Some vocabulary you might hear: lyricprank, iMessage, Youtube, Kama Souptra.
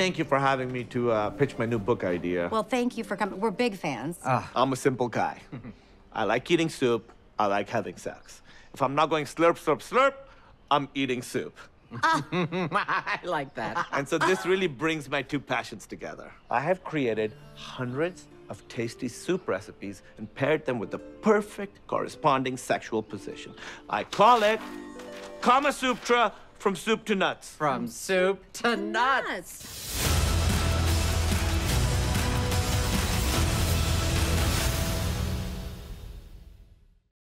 Thank you for having me to pitch my new book idea. Well, thank you for coming. We're big fans. I'm a simple guy. I like eating soup. I like having sex. If I'm not going slurp, slurp, slurp, I'm eating soup. I like that. And so this really brings my two passions together. I have created hundreds of tasty soup recipes and paired them with the perfect corresponding sexual position. I call it Kama Souptra, From Soup to Nuts. From Soup to Nuts.